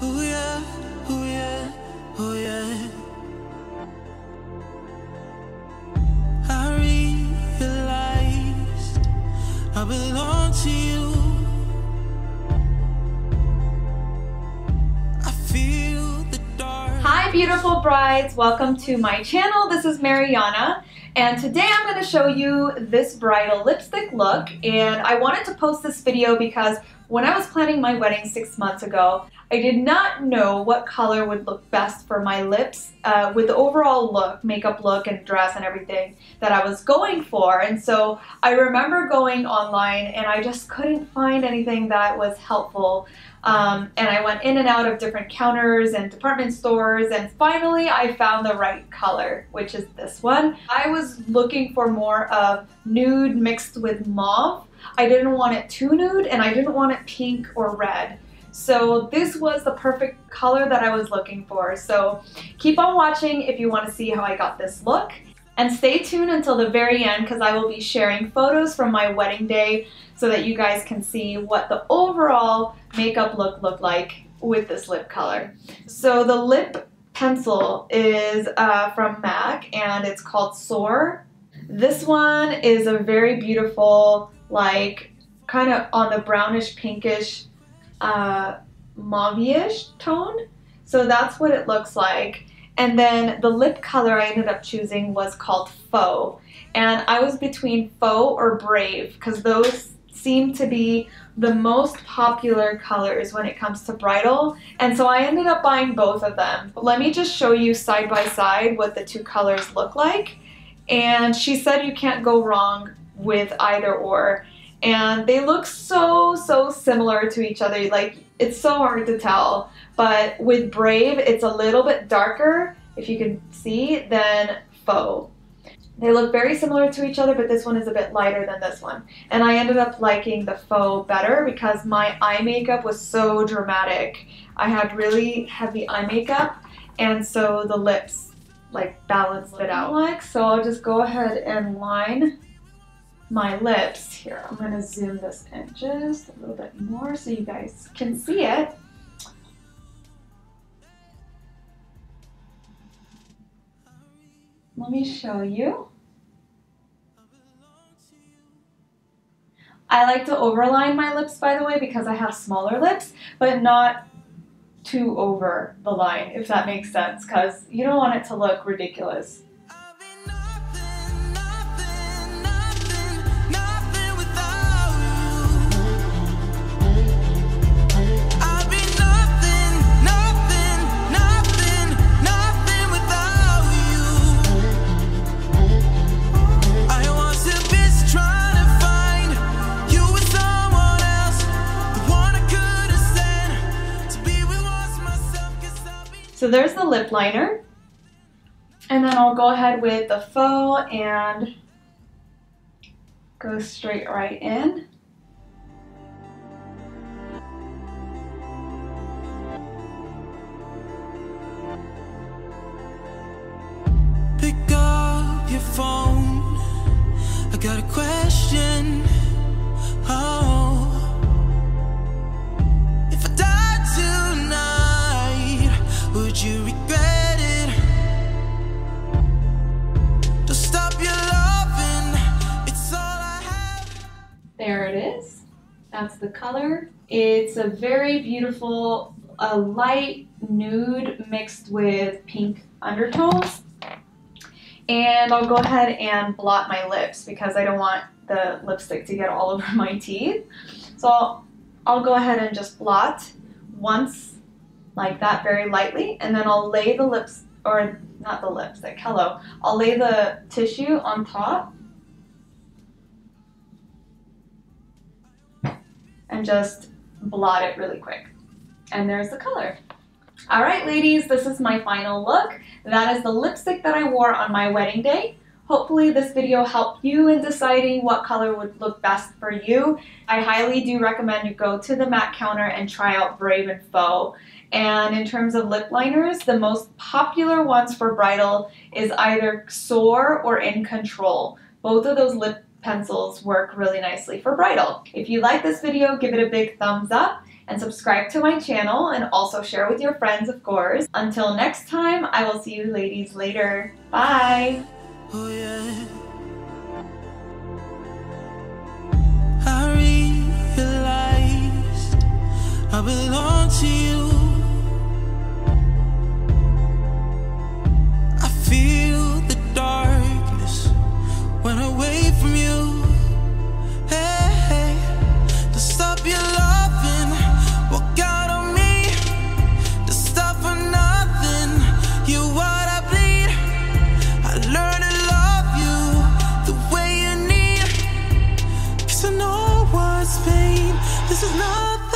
Oh yeah, oh yeah, oh yeah. I realize I belong to you. I feel the dark. Hi beautiful brides, welcome to my channel. This is Mariana. And today I'm going to show you this bridal lipstick look, and I wanted to post this video because when I was planning my wedding 6 months ago, I did not know what color would look best for my lips with the overall look, makeup look and dress and everything that I was going for. And so I remember going online and I just couldn't find anything that was helpful. And I went in and out of different counters and department stores, and finally I found the right color, which is this one. I was looking for more of nude mixed with mauve. I didn't want it too nude and I didn't want it pink or red. So this was the perfect color that I was looking for. So keep on watching if you want to see how I got this look. And stay tuned until the very end because I will be sharing photos from my wedding day so that you guys can see what the overall makeup look looked like with this lip color. So the lip pencil is from Mac and it's called Soar. This one is a very beautiful, like kind of on the brownish pinkish mauve-ish tone. So that's what it looks like. And then the lip color I ended up choosing was called Faux. And I was between Faux or Brave because those seem to be the most popular colors when it comes to bridal. And so I ended up buying both of them. But let me just show you side by side what the two colors look like. And she said you can't go wrong with either or. And they look so similar to each other, like it's so hard to tell. But with Brave, it's a little bit darker, if you can see, than Faux. They look very similar to each other, but this one is a bit lighter than this one. And I ended up liking the Faux better because my eye makeup was so dramatic. I had really heavy eye makeup, and so the lips like balanced it out. So I'll just go ahead and line my lips here. I'm gonna zoom this in just a little bit more so you guys can see it. Let me show you. I like to overline my lips, by the way, because I have smaller lips, but not too over the line, if that makes sense, because you don't want it to look ridiculous. So there's the lip liner, and then I'll go ahead with the Faux and go straight right in. Pick up your phone, I got a question. Oh, if I died tonight, would you regret it? To stop your loving, it's all I have. There it is. That's the color. It's a very beautiful, a light nude mixed with pink undertones. And I'll go ahead and blot my lips because I don't want the lipstick to get all over my teeth. So I'll go ahead and just blot once, like that, very lightly, and then I'll lay the lips, or not the lipstick, hello, I'll lay the tissue on top and just blot it really quick. And there's the color. All right, ladies, this is my final look. That is the lipstick that I wore on my wedding day. Hopefully this video helped you in deciding what color would look best for you. I highly do recommend you go to the MAC counter and try out Brave and Faux. And in terms of lip liners, the most popular ones for bridal is either Soar or In Control. Both of those lip pencils work really nicely for bridal. If you like this video, give it a big thumbs up. and subscribe to my channel, and also share with your friends, of course. Until next time, I will see you ladies later. Bye! Oh, yeah. I realized I belong to you. I feel the darkness when I wait from you. Hey, hey, to stop your loving, walk out on me, to stop for nothing. You what I bleed. I learned to love you the way you need. 'Cause I know what's pain. This is nothing.